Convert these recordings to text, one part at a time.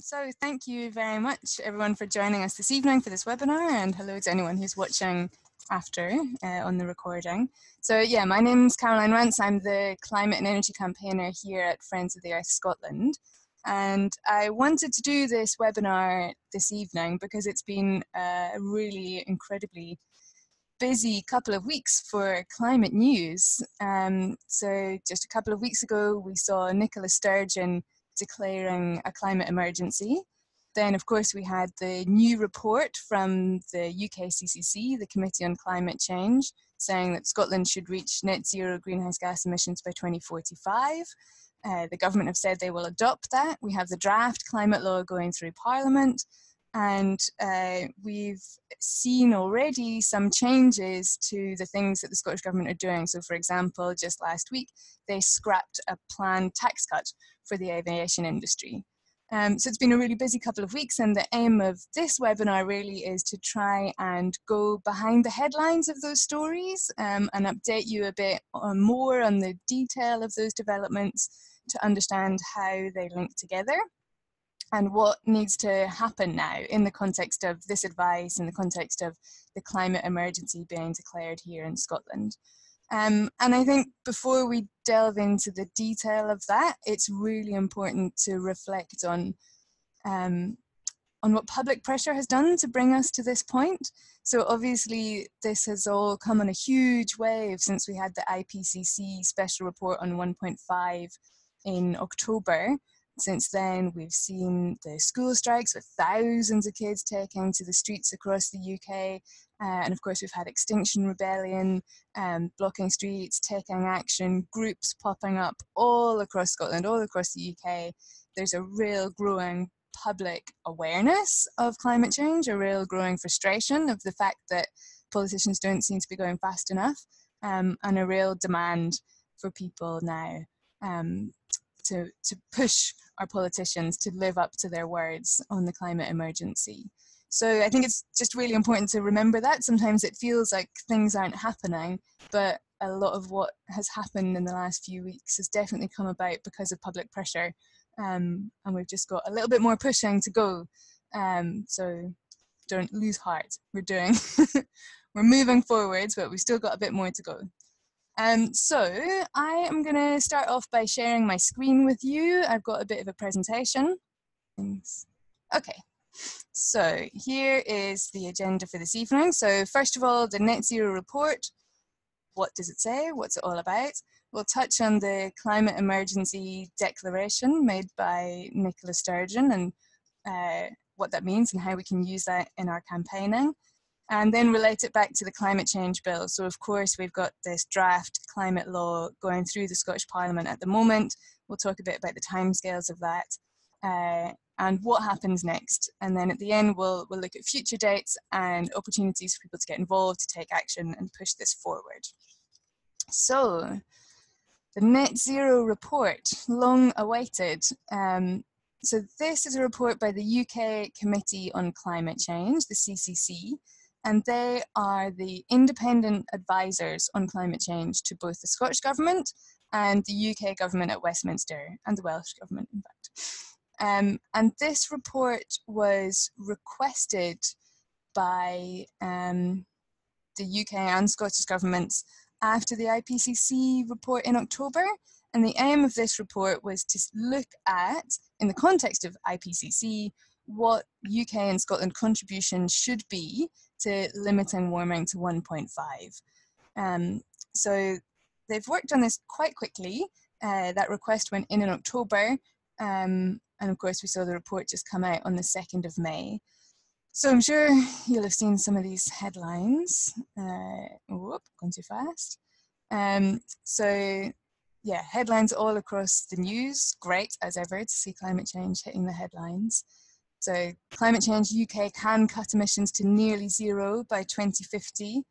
So thank you very much everyone for joining us this evening for this webinar, and hello to anyone who's watching after on the recording. So yeah, my name's Caroline Rance, I'm the Climate and Energy Campaigner here at Friends of the Earth Scotland, and I wanted to do this webinar this evening because it's been a really incredibly busy couple of weeks for climate news. So just a couple of weeks ago we saw Nicola Sturgeon declaring a climate emergency. Then of course we had the new report from the UKCCC, the Committee on Climate Change, saying that Scotland should reach net zero greenhouse gas emissions by 2045. The government have said they will adopt that. We have the draft climate law going through Parliament, and we've seen already some changes to the things that the Scottish Government are doing. So for example, just last week, they scrapped a planned tax cut for the aviation industry. So it's been a really busy couple of weeks, and the aim of this webinar really is to try and go behind the headlines of those stories and update you a bit more on the detail of those developments to understand how they link together and what needs to happen now in the context of this advice, in the context of the climate emergency being declared here in Scotland. And I think before we delve into the detail of that, it's really important to reflect on what public pressure has done to bring us to this point. So obviously this has all come on a huge wave since we had the IPCC special report on 1.5 in October. Since then we've seen the school strikes with thousands of kids taking to the streets across the UK, and of course we've had Extinction Rebellion blocking streets, taking action, groups popping up all across Scotland, all across the UK. There's a real growing public awareness of climate change, a real growing frustration of the fact that politicians don't seem to be going fast enough, and a real demand for people now to push our politicians to live up to their words on the climate emergency. So I think it's just really important to remember that. Sometimes it feels like things aren't happening, but a lot of what has happened in the last few weeks has definitely come about because of public pressure, and we've just got a little bit more pushing to go. So don't lose heart, we're moving forwards, but we've still got a bit more to go. So I am going to start off by sharing my screen with you. I've got a bit of a presentation. Thanks. Okay, so here is the agenda for this evening. So first of all, the net zero report. What does it say? What's it all about? We'll touch on the climate emergency declaration made by Nicola Sturgeon and what that means and how we can use that in our campaigning, and then relate it back to the Climate Change Bill. So of course we've got this draft climate law going through the Scottish Parliament at the moment. We'll talk a bit about the timescales of that and what happens next. And then at the end we'll look at future dates and opportunities for people to get involved, to take action and push this forward. So the Net Zero report, long awaited. So this is a report by the UK Committee on Climate Change, the CCC. And they are the independent advisors on climate change to both the Scottish Government and the UK Government at Westminster, and the Welsh Government, in fact. And this report was requested by the UK and Scottish Governments after the IPCC report in October. And the aim of this report was to look at, in the context of IPCC, what UK and Scotland contributions should be to limiting warming to 1.5. So they've worked on this quite quickly. That request went in October, and of course we saw the report just come out on the 2nd of May. So I'm sure you'll have seen some of these headlines. Whoop, gone too fast. So yeah, headlines all across the news. Great as ever to see climate change hitting the headlines. So Climate Change UK can cut emissions to nearly zero by 2050.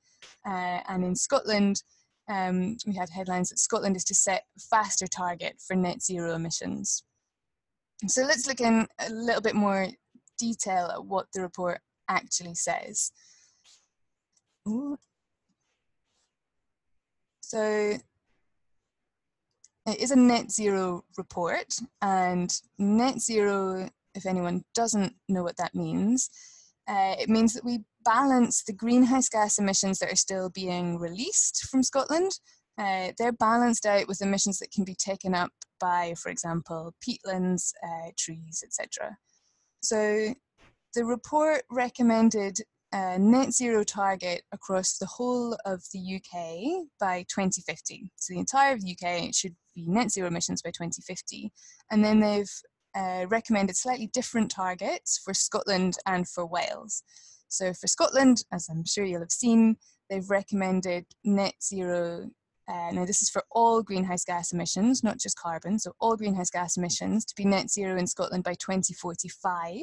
And in Scotland, we had headlines that Scotland is to set a faster target for net zero emissions. So let's look in a little bit more detail at what the report actually says. Ooh. So it is a net zero report, and net zero if anyone doesn't know what that means, it means that we balance the greenhouse gas emissions that are still being released from Scotland. They're balanced out with emissions that can be taken up by, for example, peatlands, trees, etc. So the report recommended a net zero target across the whole of the UK by 2050. So the entire of the UK should be net zero emissions by 2050. And then they've recommended slightly different targets for Scotland and for Wales. So for Scotland, as I'm sure you'll have seen, they've recommended net zero. Now this is for all greenhouse gas emissions, not just carbon, so all greenhouse gas emissions to be net zero in Scotland by 2045.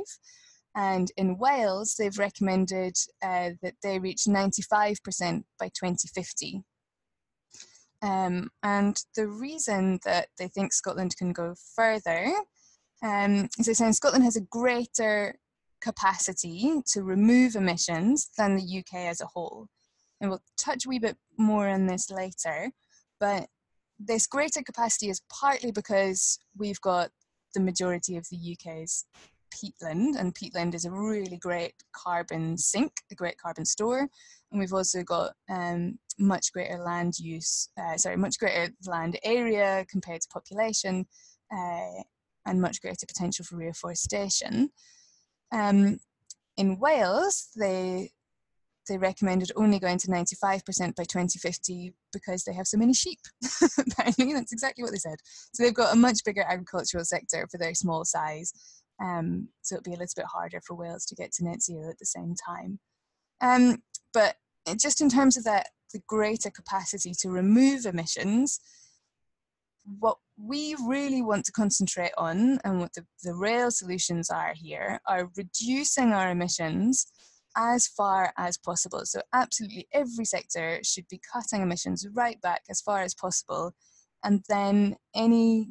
And in Wales, they've recommended that they reach 95% by 2050. And the reason that they think Scotland can go further is they're saying Scotland has a greater capacity to remove emissions than the UK as a whole. And we'll touch a wee bit more on this later, but this greater capacity is partly because we've got the majority of the UK's peatland, and peatland is a really great carbon sink, a great carbon store, and we've also got much greater land use, much greater land area compared to population, and much greater potential for reforestation. In Wales, they recommended only going to 95% by 2050 because they have so many sheep. Apparently, that's exactly what they said. So they've got a much bigger agricultural sector for their small size. So it'll be a little bit harder for Wales to get to net zero at the same time. But just in terms of that, the greater capacity to remove emissions, what we really want to concentrate on and what the real solutions are here are reducing our emissions as far as possible. So absolutely every sector should be cutting emissions right back as far as possible. And then any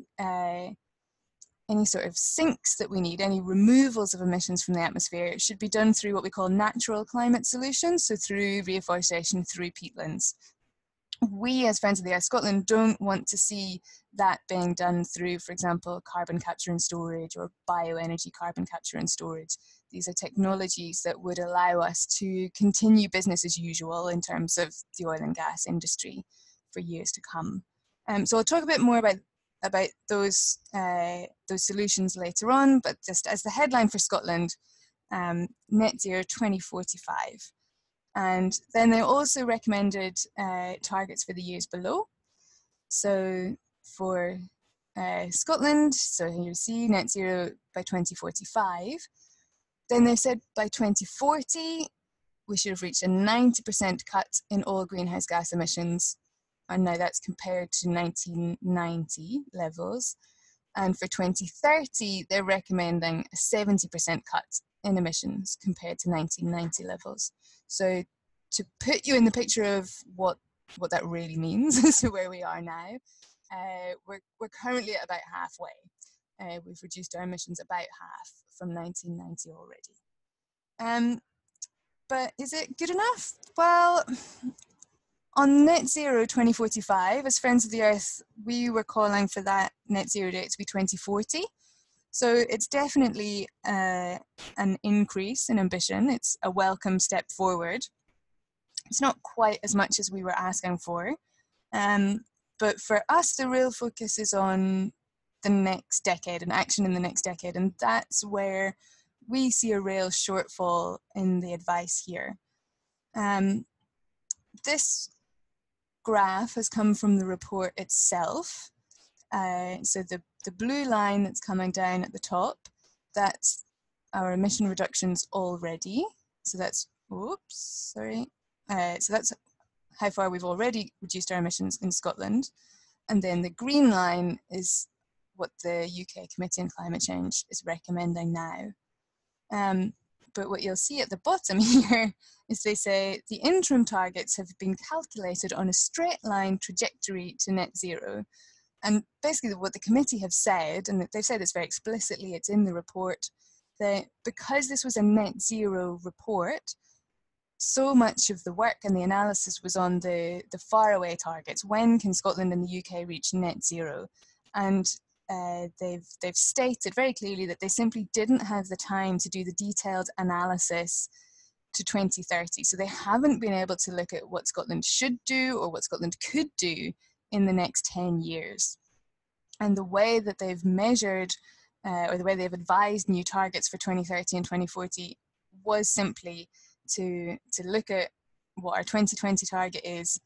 sort of sinks that we need, any removals of emissions from the atmosphere should be done through what we call natural climate solutions, so through reforestation, through peatlands. We as Friends of the Earth Scotland don't want to see that being done through, for example, carbon capture and storage or bioenergy carbon capture and storage. These are technologies that would allow us to continue business as usual in terms of the oil and gas industry for years to come. So I'll talk a bit more about those solutions later on, but just as the headline for Scotland, net zero 2045. And then they also recommended targets for the years below. So for Scotland, so here you see net zero by 2045. Then they said by 2040, we should have reached a 90% cut in all greenhouse gas emissions. And now that's compared to 1990 levels. And for 2030, they're recommending a 70% cut in emissions compared to 1990 levels. So to put you in the picture of what that really means, so where we are now, we're currently at about halfway. We've reduced our emissions about half from 1990 already. But is it good enough? Well, on net zero 2045, as Friends of the Earth, we were calling for that net zero date to be 2040. So it's definitely an increase in ambition. It's a welcome step forward. It's not quite as much as we were asking for. But for us, the real focus is on the next decade and action in the next decade. And that's where we see a real shortfall in the advice here. This graph has come from the report itself. So the blue line that's coming down at the top, that's our emission reductions already. So that's, oops, sorry. So that's how far we've already reduced our emissions in Scotland. And then the green line is what the UK Committee on Climate Change is recommending now. But what you'll see at the bottom here is they say the interim targets have been calculated on a straight line trajectory to net zero. And basically what the committee have said, and they've said this very explicitly, it's in the report, that because this was a net zero report, so much of the work and the analysis was on the faraway targets. When can Scotland and the UK reach net zero? And they've stated very clearly that they simply didn't have the time to do the detailed analysis to 2030. So they haven't been able to look at what Scotland should do or what Scotland could do in the next 10 years. And the way that they've measured or the way they've advised new targets for 2030 and 2040 was simply to look at what our 2020 target is,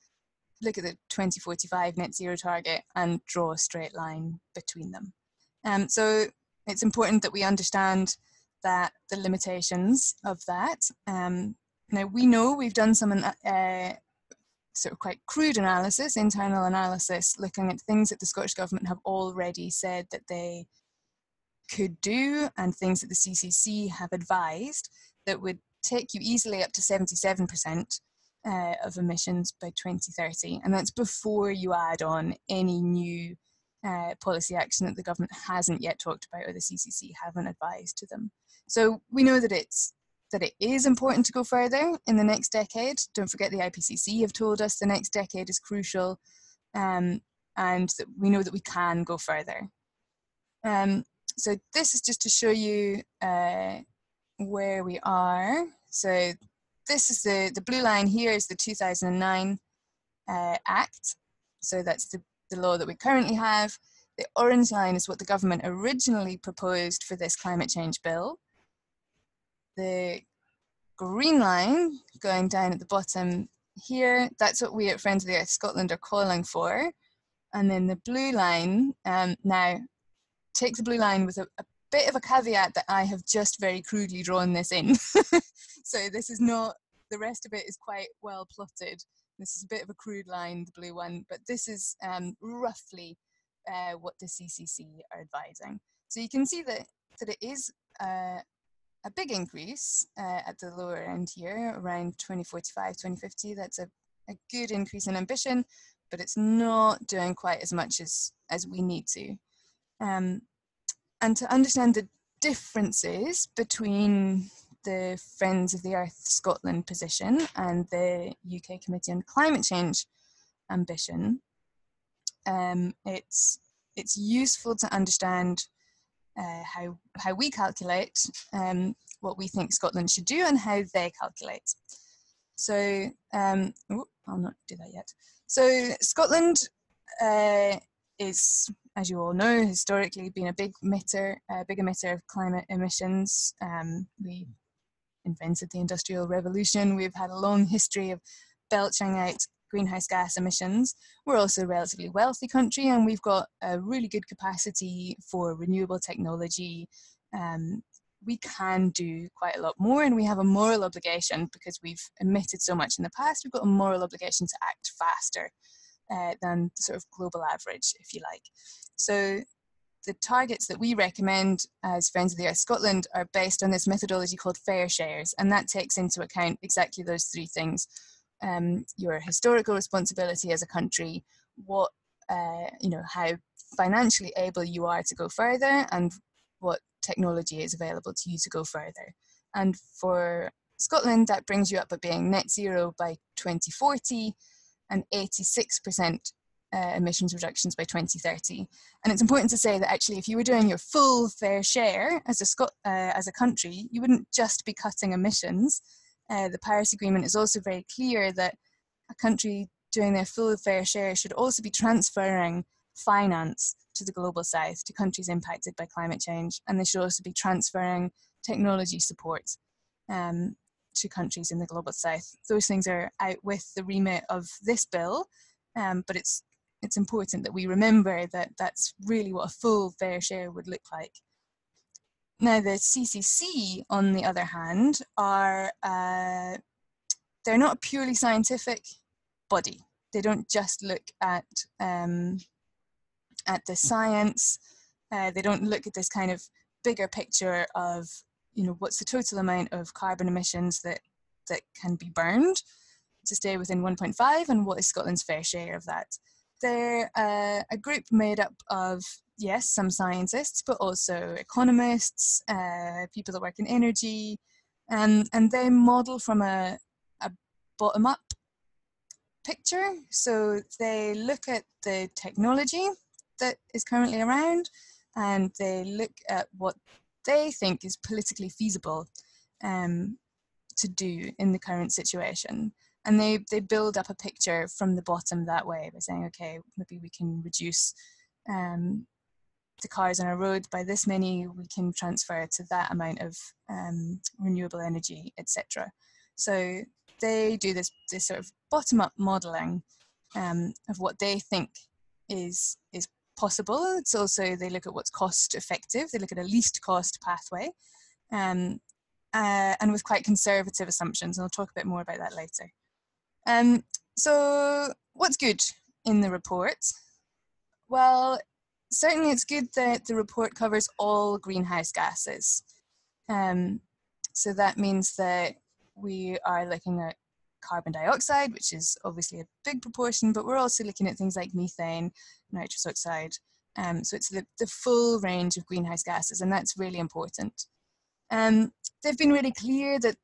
look at the 2045 net zero target and draw a straight line between them. So it's important that we understand that the limitations of that. Now we know we've done some sort of quite crude analysis, internal analysis, looking at things that the Scottish Government have already said that they could do and things that the CCC have advised that would take you easily up to 77% of emissions by 2030, and that's before you add on any new policy action that the government hasn't yet talked about or the CCC haven't advised to them. So we know that it is important to go further in the next decade. Don't forget the IPCC have told us the next decade is crucial, and that we know that we can go further. So this is just to show you where we are. So this is the blue line here is the 2009 Act. So that's the law that we currently have. The orange line is what the government originally proposed for this climate change bill. The green line going down at the bottom here, that's what we at Friends of the Earth Scotland are calling for. And then the blue line, now take the blue line with a bit of a caveat that I have just very crudely drawn this in. So this is not, the rest of it is quite well plotted. This is a bit of a crude line, the blue one, but this is roughly what the CCC are advising. So you can see that it is a big increase at the lower end here, around 2045, 2050. That's a good increase in ambition, but it's not doing quite as much as we need to. And to understand the differences between the Friends of the Earth Scotland position and the UK Committee on Climate Change ambition, it's useful to understand how we calculate what we think Scotland should do and how they calculate. So, I'll not do that yet. So Scotland is, as you all know, historically been a big emitter of climate emissions. We invented the Industrial Revolution. We've had a long history of belching out greenhouse gas emissions. We're also a relatively wealthy country, and we've got a really good capacity for renewable technology. We can do quite a lot more, and we have a moral obligation because we've emitted so much in the past. We've got a moral obligation to act faster than the sort of global average, if you like. So the targets that we recommend as Friends of the Earth Scotland are based on this methodology called fair shares, and that takes into account exactly those three things. Your historical responsibility as a country, what, you know, how financially able you are to go further, and what technology is available to you to go further. And for Scotland, that brings you up at being net zero by 2040, and 86% emissions reductions by 2030. And it's important to say that actually, if you were doing your full fair share as a country, you wouldn't just be cutting emissions. The Paris Agreement is also very clear that a country doing their full fair share should also be transferring finance to the global south, to countries impacted by climate change, and they should also be transferring technology support to countries in the global south. Those things are out with the remit of this bill, but it's important that we remember that that's really what a full fair share would look like. Now the CCC, on the other hand, are they're not a purely scientific body. They don't just look at the science. They don't look at this kind of bigger picture of, you know, what's the total amount of carbon emissions that can be burned to stay within 1.5, and what is Scotland's fair share of that? They're a group made up of, yes, some scientists, but also economists, people that work in energy, and they model from a bottom-up picture. So they look at the technology that is currently around, and they look at what they think is politically feasible to do in the current situation. And they build up a picture from the bottom that way by saying, okay, maybe we can reduce the cars on our road by this many, we can transfer to that amount of renewable energy, etc. So they do this sort of bottom-up modelling of what they think is possible. It's also, they look at what's cost effective, they look at a least cost pathway, and with quite conservative assumptions, and I'll talk a bit more about that later. So what's good in the report? Well, certainly it's good that the report covers all greenhouse gases. So that means that we are looking at carbon dioxide, which is obviously a big proportion, but we're also looking at things like methane, nitrous oxide. So it's the full range of greenhouse gases, and that's really important. They've been really clear that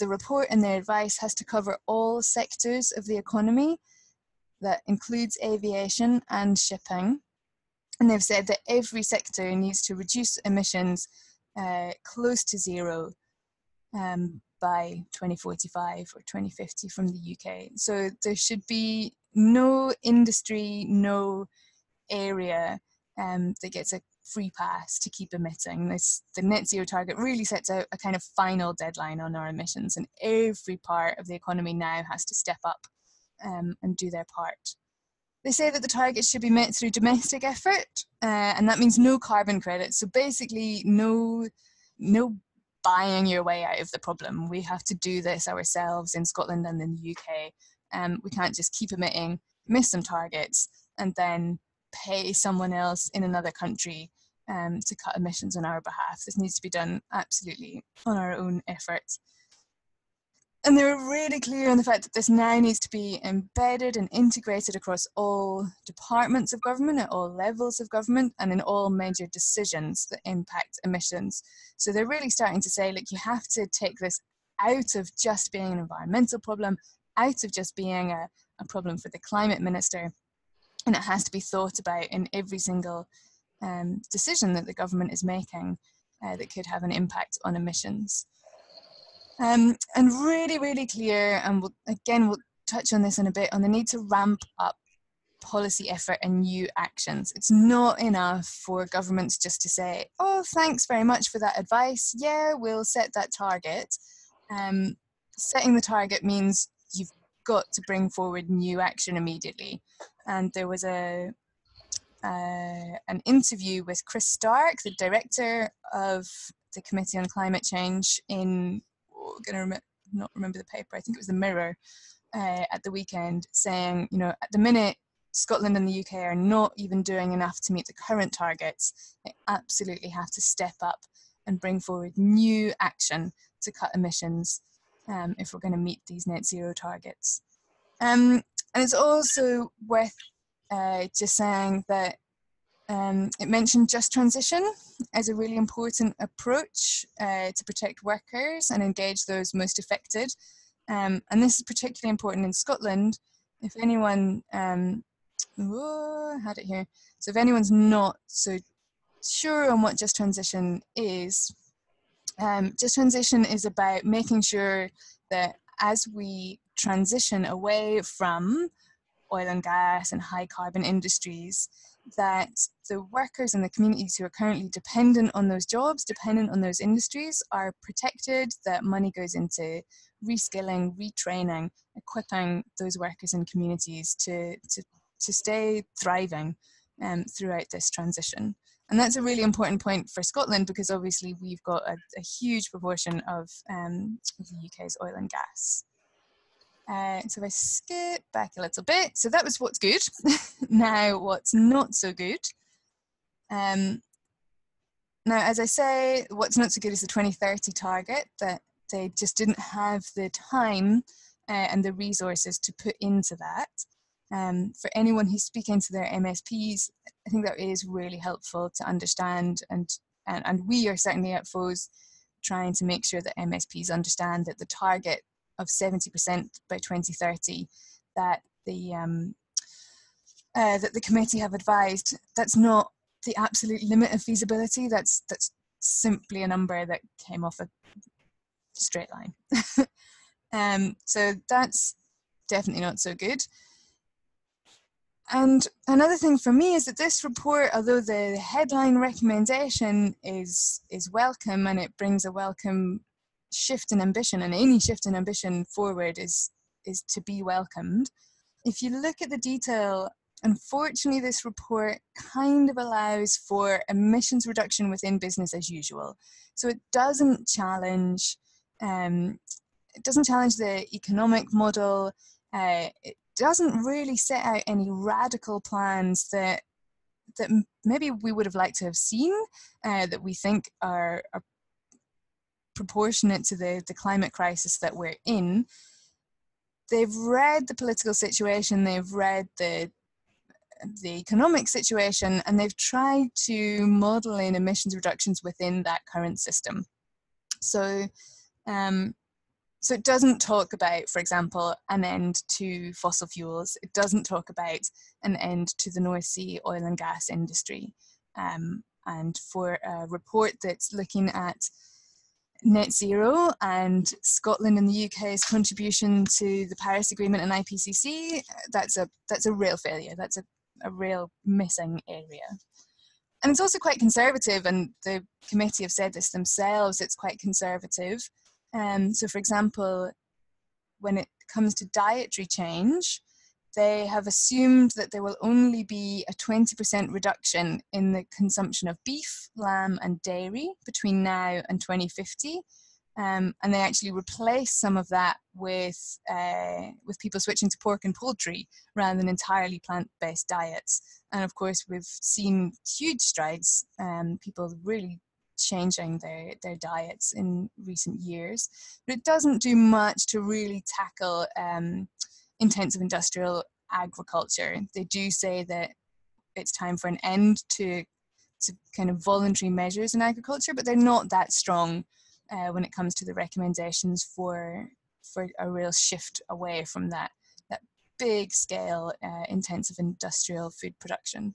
the report and their advice has to cover all sectors of the economy. That includes aviation and shipping. And they've said that every sector needs to reduce emissions close to zero by 2045 or 2050 from the UK. So there should be no industry, no area that gets a free pass to keep emitting. The net zero target really sets out a kind of final deadline on our emissions, and every part of the economy now has to step up and do their part. They say that the targets should be met through domestic effort, and that means no carbon credits. So basically no buying your way out of the problem. We have to do this ourselves in Scotland and in the UK. We can't just keep emitting, miss some targets, and then pay someone else in another country to cut emissions on our behalf. This needs to be done absolutely on our own efforts. And they were really clear on the fact that this now needs to be embedded and integrated across all departments of government, at all levels of government, and in all major decisions that impact emissions. So they're really starting to say, look, you have to take this out of just being an environmental problem, out of just being a problem for the climate minister, and it has to be thought about in every single decision that the government is making that could have an impact on emissions. And really, really clear, and we'll touch on this in a bit, on the need to ramp up policy effort and new actions. It's not enough for governments just to say, oh, thanks very much for that advice. Yeah, we'll set that target. Setting the target means you've got to bring forward new action immediately. And there was an interview with Chris Stark, the director of the Committee on Climate Change in... not remember the paper, I think it was the Mirror, at the weekend, saying, you know, at the minute Scotland and the UK are not even doing enough to meet the current targets. They absolutely have to step up and bring forward new action to cut emissions if we're going to meet these net zero targets. And it's also worth just saying that it mentioned just transition as a really important approach to protect workers and engage those most affected. And this is particularly important in Scotland. If anyone, So if anyone's not so sure on what just transition is about making sure that as we transition away from oil and gas and high carbon industries, that the workers and the communities who are currently dependent on those jobs, dependent on those industries, are protected, that money goes into reskilling, retraining, equipping those workers and communities to stay thriving throughout this transition. And that's a really important point for Scotland, because obviously we've got a huge proportion of the UK's oil and gas. So if I skip back a little bit, so that was what's good. Now what's not so good. Now, as I say, what's not so good is the 2030 target, that they just didn't have the time and the resources to put into that. For anyone who's speaking to their MSPs, I think that is really helpful to understand, and we are certainly at FOS trying to make sure that MSPs understand that the target of 70% by 2030 that the committee have advised, that's not the absolute limit of feasibility, that's simply a number that came off a straight line. So that's definitely not so good. And another thing for me is that this report, although the headline recommendation is welcome, and it brings a welcome shift in ambition, and any shift in ambition forward is to be welcomed. If you look at the detail, unfortunately, this report kind of allows for emissions reduction within business as usual. So it doesn't challenge the economic model. It doesn't really set out any radical plans that maybe we would have liked to have seen, that we think are proportionate to the climate crisis that we're in. They've read the political situation, they've read the economic situation, and they've tried to model in emissions reductions within that current system. So so it doesn't talk about, for example, an end to fossil fuels. It doesn't talk about an end to the North Sea oil and gas industry. And for a report that's looking at net zero and Scotland and the UK's contribution to the Paris Agreement and IPCC, that's a real failure. That's a real missing area. And it's also quite conservative, and the committee have said this themselves, it's quite conservative. So for example, when it comes to dietary change, they have assumed that there will only be a 20% reduction in the consumption of beef, lamb and dairy between now and 2050. And they actually replace some of that with people switching to pork and poultry rather than entirely plant-based diets. And of course, we've seen huge strides, people really changing their diets in recent years. But it doesn't do much to really tackle intensive industrial agriculture. They do say that it's time for an end to kind of voluntary measures in agriculture, but they're not that strong when it comes to the recommendations for a real shift away from that big scale intensive industrial food production.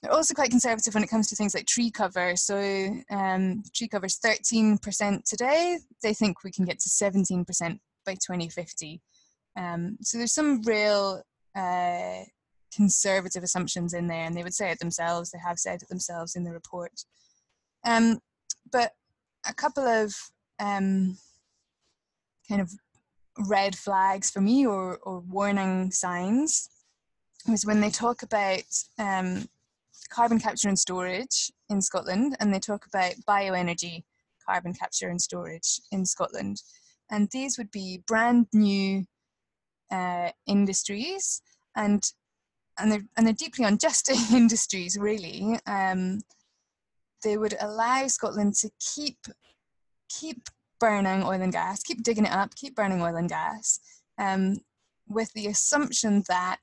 They're also quite conservative when it comes to things like tree cover. So tree cover is 13% today. They think we can get to 17% by 2050. So there's some real conservative assumptions in there, and they would say it themselves. They have said it themselves in the report. But a couple of kind of red flags for me, or warning signs, was when they talk about carbon capture and storage in Scotland, and they talk about bioenergy carbon capture and storage in Scotland. And these would be brand new industries, and they're deeply unjust industries, really. They would allow Scotland to keep burning oil and gas, keep digging it up, keep burning oil and gas, with the assumption that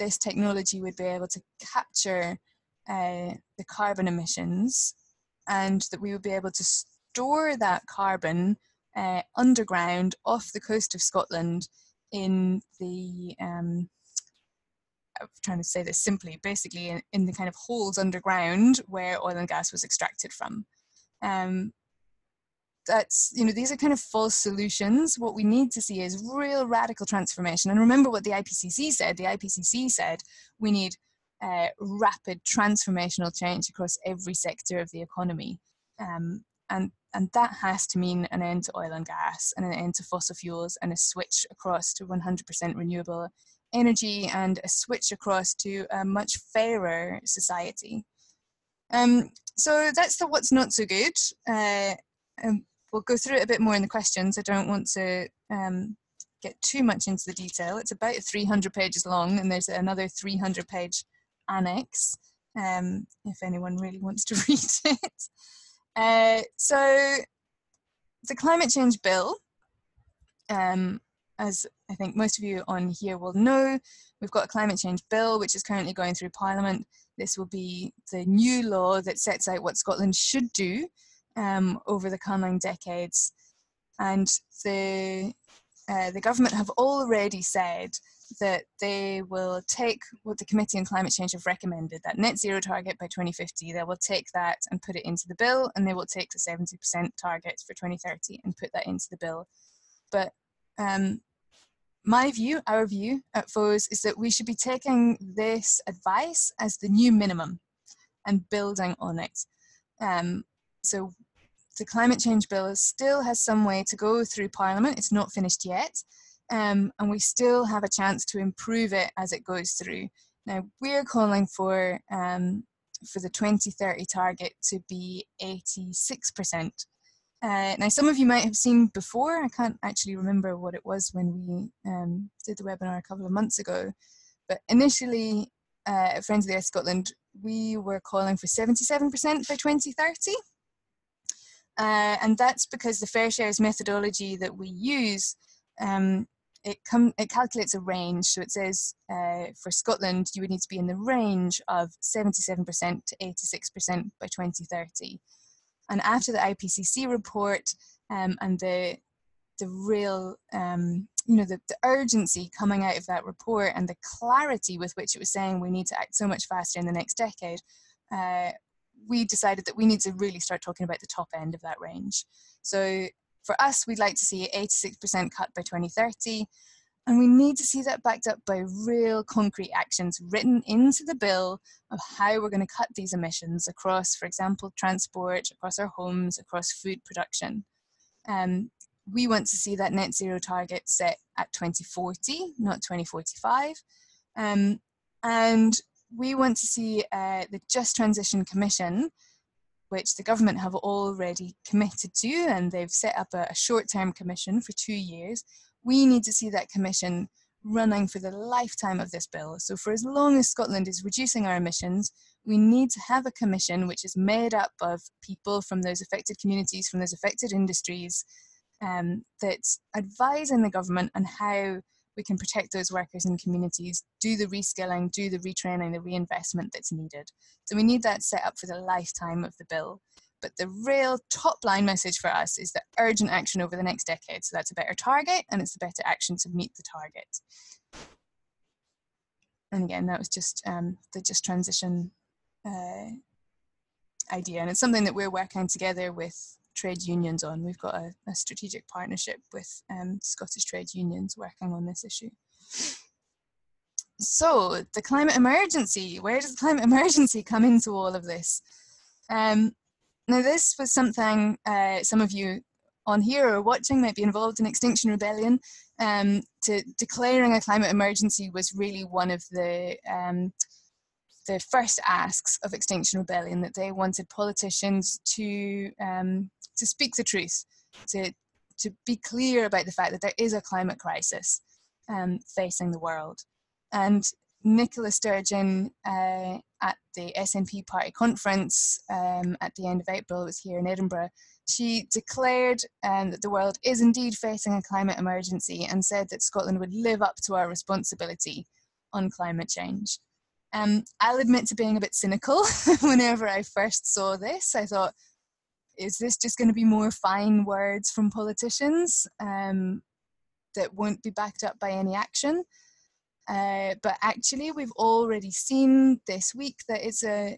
this technology would be able to capture the carbon emissions, and that we would be able to store that carbon underground off the coast of Scotland in the, I'm trying to say this simply, basically in the kind of holes underground where oil and gas was extracted from. That's, you know, these are kind of false solutions. What we need to see is real radical transformation. And remember what the IPCC said. The IPCC said we need rapid transformational change across every sector of the economy. And that has to mean an end to oil and gas, and an end to fossil fuels, and a switch across to 100% renewable energy, and a switch across to a much fairer society. So that's the what's not so good. And we'll go through it a bit more in the questions. I don't want to get too much into the detail. It's about 300 pages long, and there's another 300 page annex if anyone really wants to read it. So the Climate Change Bill, as I think most of you on here will know, we've got a Climate Change Bill which is currently going through Parliament. This will be the new law that sets out what Scotland should do over the coming decades. And the government have already said that they will take what the Committee on Climate Change have recommended, that net zero target by 2050, they will take that and put it into the bill, and they will take the 70% target for 2030 and put that into the bill. But my view, our view at FOS, is that we should be taking this advice as the new minimum and building on it. So the climate change bill still has some way to go through Parliament. It's not finished yet. And we still have a chance to improve it as it goes through. Now, we're calling for the 2030 target to be 86%. Now, some of you might have seen before, I can't actually remember what it was when we did the webinar a couple of months ago, but initially at Friends of the Earth Scotland, we were calling for 77% by 2030. And that's because the fair shares methodology that we use, it calculates a range. So it says for Scotland, you would need to be in the range of 77% to 86% by 2030. And after the IPCC report and the real, you know, the urgency coming out of that report and the clarity with which it was saying we need to act so much faster in the next decade, we decided that we need to really start talking about the top end of that range. So for us, we'd like to see 86% cut by 2030, and we need to see that backed up by real concrete actions written into the bill of how we're going to cut these emissions across, for example, transport, across our homes, across food production. We want to see that net zero target set at 2040, not 2045. And we want to see the Just Transition Commission, which the government have already committed to, and they've set up a short-term commission for 2 years. We need to see that commission running for the lifetime of this bill. So for as long as Scotland is reducing our emissions, we need to have a commission which is made up of people from those affected communities, from those affected industries, that's advising the government on how we can protect those workers and communities, do the reskilling, do the retraining, the reinvestment that's needed. So we need that set up for the lifetime of the bill. But the real top line message for us is the urgent action over the next decade. So that's a better target, and it's the better action to meet the target. And again, that was just the Just Transition idea. And it's something that we're working together with trade unions on. We've got a strategic partnership with Scottish trade unions working on this issue. So the climate emergency, where does the climate emergency come into all of this? Now this was something some of you on here or watching might be involved in Extinction Rebellion. Declaring a climate emergency was really one of the first asks of Extinction Rebellion, that they wanted politicians to speak the truth, to be clear about the fact that there is a climate crisis facing the world. And Nicola Sturgeon at the SNP party conference at the end of April, it was here in Edinburgh, she declared that the world is indeed facing a climate emergency and said that Scotland would live up to our responsibility on climate change. I'll admit to being a bit cynical whenever I first saw this. I thought, is this just going to be more fine words from politicians that won't be backed up by any action? But actually, we've already seen this week that it's a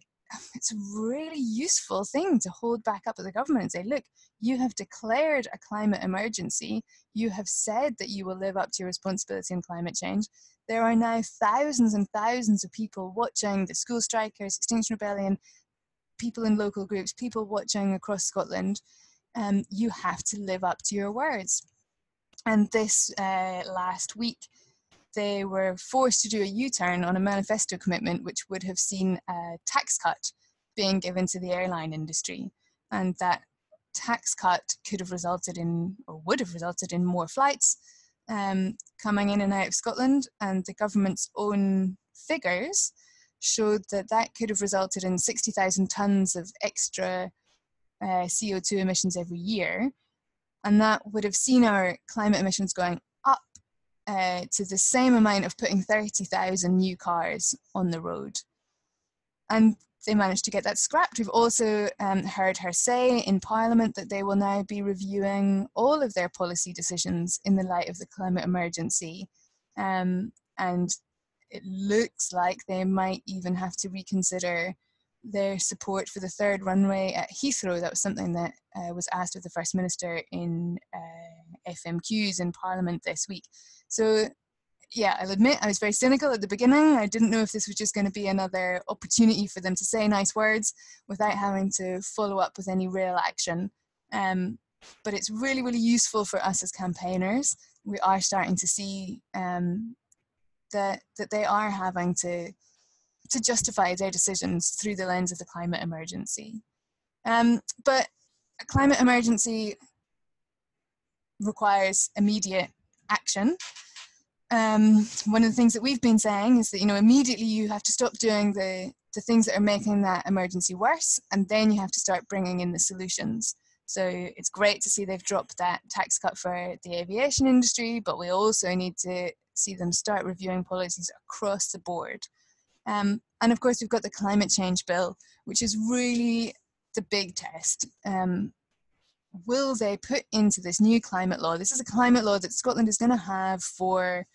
really useful thing to hold back up at the government and say, look, you have declared a climate emergency. You have said that you will live up to your responsibility in climate change. There are now thousands and thousands of people watching, the school strikers, Extinction Rebellion, people in local groups, people watching across Scotland. You have to live up to your words. And this last week, they were forced to do a U-turn on a manifesto commitment, which would have seen a tax cut being given to the airline industry. And that tax cut could have resulted in, or would have resulted in, more flights coming in and out of Scotland, and the government's own figures showed that that could have resulted in 60,000 tonnes of extra CO2 emissions every year, and that would have seen our climate emissions going up to the same amount of putting 30,000 new cars on the road. And they managed to get that scrapped. We've also heard her say in Parliament that they will now be reviewing all of their policy decisions in the light of the climate emergency. and it looks like they might even have to reconsider their support for the third runway at Heathrow. That was something that was asked of the First Minister in FMQs in Parliament this week. So yeah, I'll admit I was very cynical at the beginning. I didn't know if this was just going to be another opportunity for them to say nice words without having to follow up with any real action. But it's really, really useful for us as campaigners. We are starting to see that they are having to justify their decisions through the lens of the climate emergency. But a climate emergency requires immediate action. One of the things that we've been saying is that, you know, immediately you have to stop doing the things that are making that emergency worse, and then you have to start bringing in the solutions. So it's great to see they've dropped that tax cut for the aviation industry, but we also need to see them start reviewing policies across the board. And of course, we've got the Climate Change Bill, which is really the big test. Will they put into this new climate law? This is a climate law that Scotland is going to have for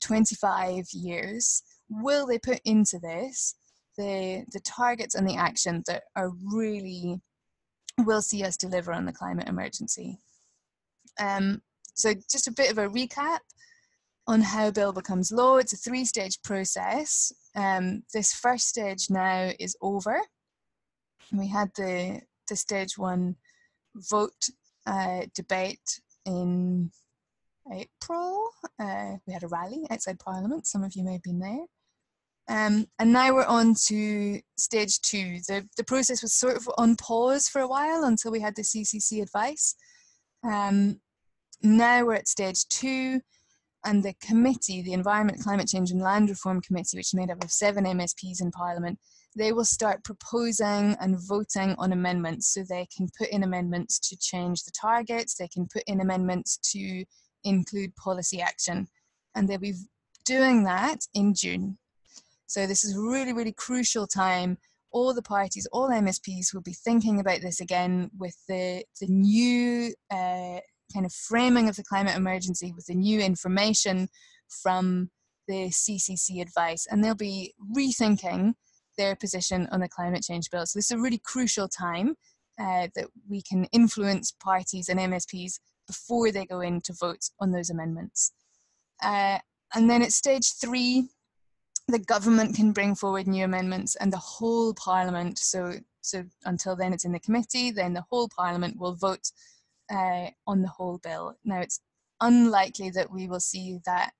25 years. Will they put into this the targets and the action that are really will see us deliver on the climate emergency? So just a bit of a recap on how Bill becomes law. It's a three-stage process. This first stage now is over. We had the stage one vote debate in April. We had a rally outside Parliament. Some of you may have been there. And now we're on to stage two. The process was sort of on pause for a while until we had the CCC advice. Now we're at stage two. And the committee, the Environment, Climate Change and Land Reform Committee, which is made up of 7 MSPs in Parliament, they will start proposing and voting on amendments. So they can put in amendments to change the targets, they can put in amendments to include policy action. And they'll be doing that in June. So this is a really, really crucial time. All the parties, all MSPs will be thinking about this again with the new kind of framing of the climate emergency, with the new information from the CCC advice, and they'll be rethinking their position on the climate change bill. So this is a really crucial time that we can influence parties and MSPs before they go in to vote on those amendments. And then at stage three, the government can bring forward new amendments and the whole Parliament, so until then it's in the committee, then the whole Parliament will vote on the whole bill. Now, it's unlikely that we will see that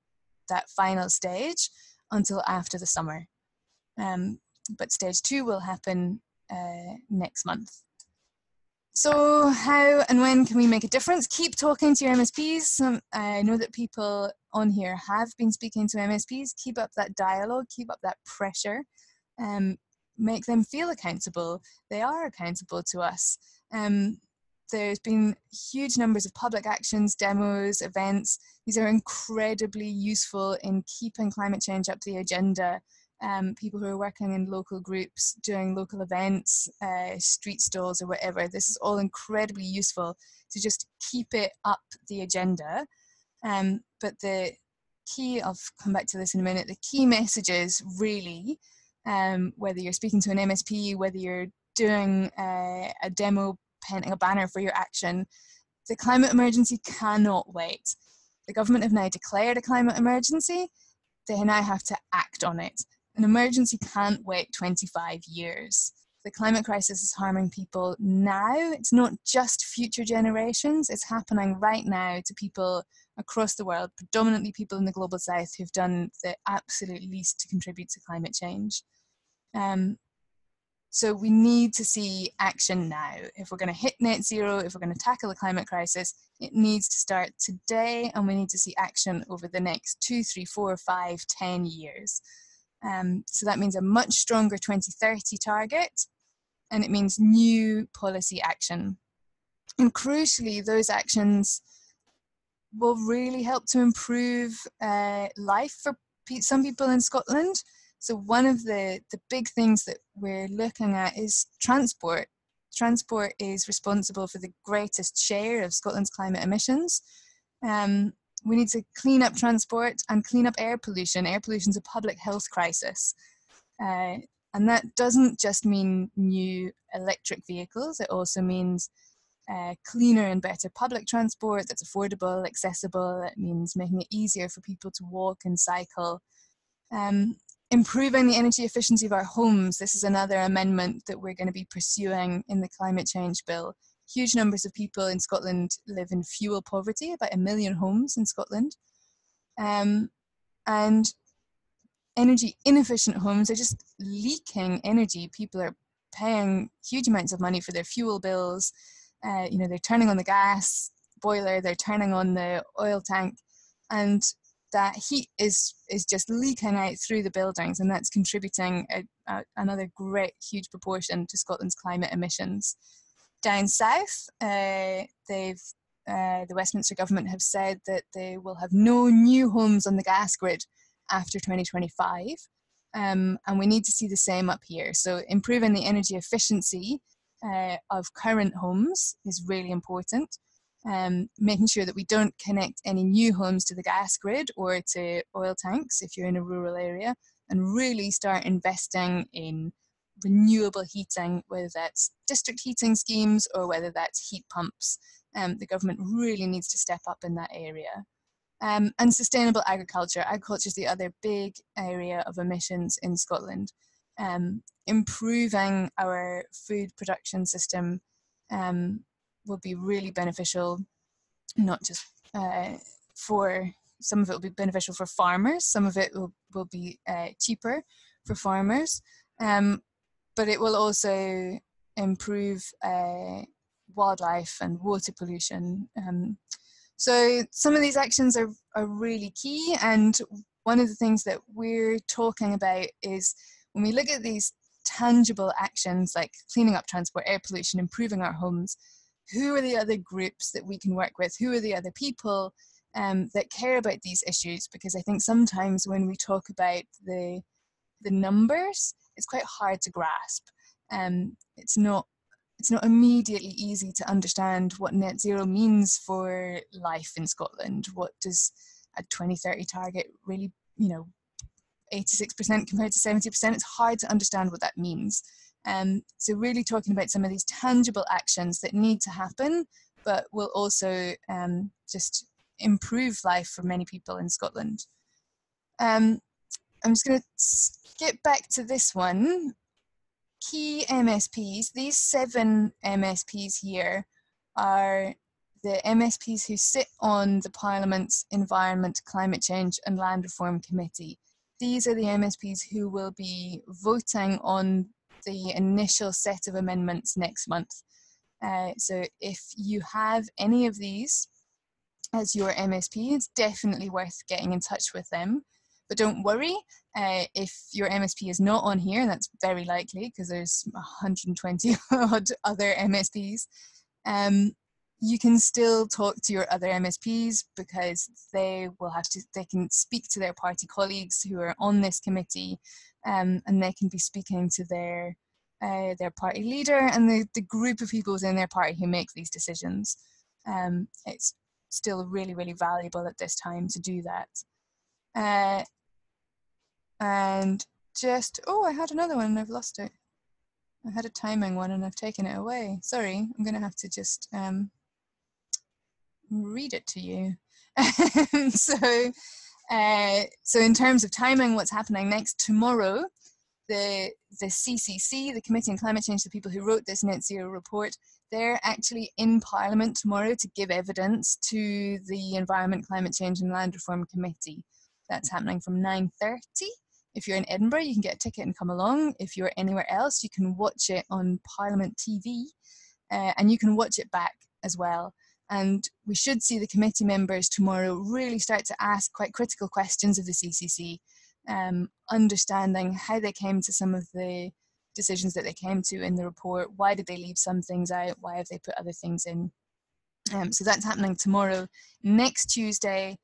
final stage until after the summer, but stage two will happen next month. So how and when can we make a difference? Keep talking to your MSPs. I know that people on here have been speaking to MSPs. Keep up that dialogue, keep up that pressure, make them feel accountable. They are accountable to us. There's been huge numbers of public actions, demos, events. These are incredibly useful in keeping climate change up the agenda. People who are working in local groups, doing local events, street stalls or whatever, this is all incredibly useful to just keep it up the agenda. But the key, I'll come back to this in a minute, the key messages really, whether you're speaking to an MSP, whether you're doing a demo, painting a banner for your action, the climate emergency cannot wait. The government have now declared a climate emergency. They now have to act on it. An emergency can't wait 25 years. The climate crisis is harming people now. It's not just future generations. It's happening right now to people across the world, predominantly people in the global south who've done the absolute least to contribute to climate change. So we need to see action now. If we're going to hit net zero, if we're going to tackle the climate crisis, it needs to start today, and we need to see action over the next 2, 3, 4, 5, 10 years. So that means a much stronger 2030 target, and it means new policy action. And crucially, those actions will really help to improve life for some people in Scotland. So one of the big things that we're looking at is transport. Transport is responsible for the greatest share of Scotland's climate emissions. We need to clean up transport and clean up air pollution. Air pollution is a public health crisis. And that doesn't just mean new electric vehicles. It also means cleaner and better public transport that's affordable, accessible. It means making it easier for people to walk and cycle. Improving the energy efficiency of our homes. This is another amendment that we're going to be pursuing in the Climate Change Bill. Huge numbers of people in Scotland live in fuel poverty, about 1 million homes in Scotland. And energy inefficient homes are just leaking energy. People are paying huge amounts of money for their fuel bills. You know, they're turning on the gas boiler, they're turning on the oil tank, and that heat is just leaking out through the buildings, and that's contributing another great huge proportion to Scotland's climate emissions. Down south, the Westminster government have said that they will have no new homes on the gas grid after 2025, and we need to see the same up here. So improving the energy efficiency of current homes is really important. Making sure that we don't connect any new homes to the gas grid or to oil tanks if you're in a rural area, and really start investing in renewable heating, whether that's district heating schemes or whether that's heat pumps. The government really needs to step up in that area. And sustainable agriculture. Agriculture is the other big area of emissions in Scotland. Improving our food production system will be really beneficial, not just for, some of it will be beneficial for farmers, some of it will be cheaper for farmers, but it will also improve wildlife and water pollution. So some of these actions are really key, and one of the things that we're talking about is when we look at these tangible actions like cleaning up transport, air pollution, improving our homes, who are the other groups that we can work with? Who are the other people that care about these issues? Because I think sometimes when we talk about the numbers, it's quite hard to grasp. It's not immediately easy to understand what net zero means for life in Scotland. What does a 2030 target really, you know, 86% compared to 70%? It's hard to understand what that means. So really talking about some of these tangible actions that need to happen, but will also just improve life for many people in Scotland. I'm just going to skip back to this one. Key MSPs, these 7 MSPs here are the MSPs who sit on the Parliament's Environment, Climate Change and Land Reform Committee. These are the MSPs who will be voting on the initial set of amendments next month. So if you have any of these as your MSP, it's definitely worth getting in touch with them. But don't worry, if your MSP is not on here, and that's very likely because there's 120 odd other MSPs, you can still talk to your other MSPs, because they will have to, they can speak to their party colleagues who are on this committee, and they can be speaking to their party leader and the group of people within their party who make these decisions. It's still really, really valuable at this time to do that. And just, oh, I had another one and I've lost it. I had a timing one and I've taken it away. Sorry, I'm going to have to just... read it to you. So in terms of timing, what's happening next? Tomorrow, the CCC, the Committee on Climate Change, the people who wrote this net zero report, they're actually in Parliament tomorrow to give evidence to the Environment, Climate Change and Land Reform Committee. That's happening from 9:30. If you're in Edinburgh, you can get a ticket and come along. If you're anywhere else, you can watch it on Parliament TV, and you can watch it back as well. And we should see the committee members tomorrow really start to ask quite critical questions of the CCC, understanding how they came to some of the decisions that they came to in the report. Why did they leave some things out? Why have they put other things in? So that's happening tomorrow. Next Tuesday,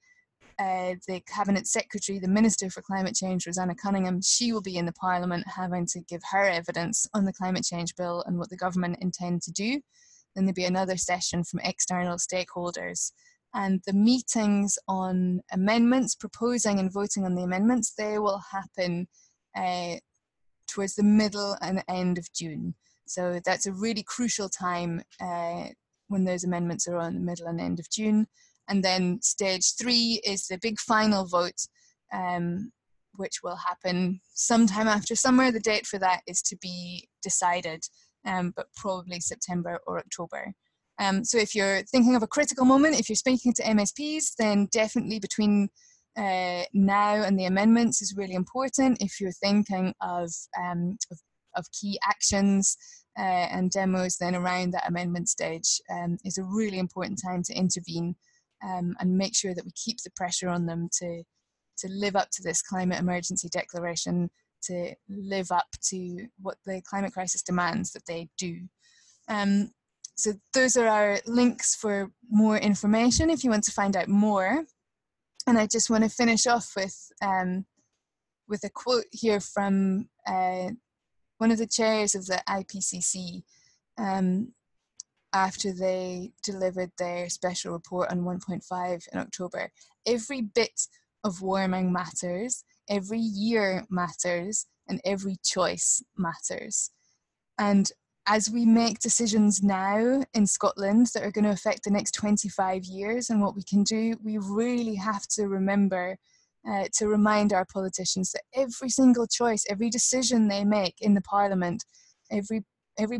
the Cabinet Secretary, the Minister for Climate Change, Rosanna Cunningham, she will be in the Parliament having to give her evidence on the Climate Change Bill and what the government intend to do. Then there'll be another session from external stakeholders, and the meetings on amendments, proposing and voting on the amendments, they will happen towards the middle and end of June. So that's a really crucial time when those amendments are on the middle and end of June. And then stage 3 is the big final vote, which will happen sometime after summer. The date for that is to be decided, but probably September or October. So if you're thinking of a critical moment, if you're speaking to MSPs, then definitely between now and the amendments is really important. If you're thinking of key actions and demos, then around that amendment stage is a really important time to intervene and make sure that we keep the pressure on them to live up to this climate emergency declaration, to live up to what the climate crisis demands that they do. So those are our links for more information if you want to find out more. And I just want to finish off with a quote here from one of the chairs of the IPCC after they delivered their special report on 1.5 in October. Every bit of warming matters, every year matters, and every choice matters. And as we make decisions now in Scotland that are going to affect the next 25 years and what we can do, we really have to remember to remind our politicians that every single choice, every decision they make in the Parliament, every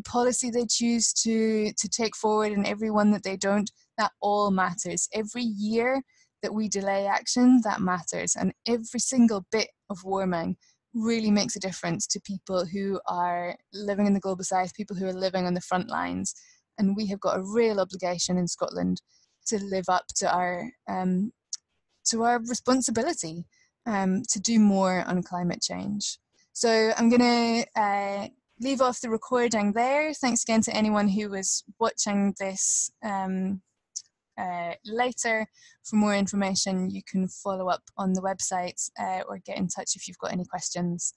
policy they choose to take forward and every one that they don't, that all matters. Every year that we delay action, that matters. And every single bit of warming really makes a difference to people who are living in the global south, people who are living on the front lines. And we have got a real obligation in Scotland to live up to our responsibility to do more on climate change. So I'm going to leave off the recording there. Thanks again to anyone who was watching this later. For more information, you can follow up on the website or get in touch if you've got any questions.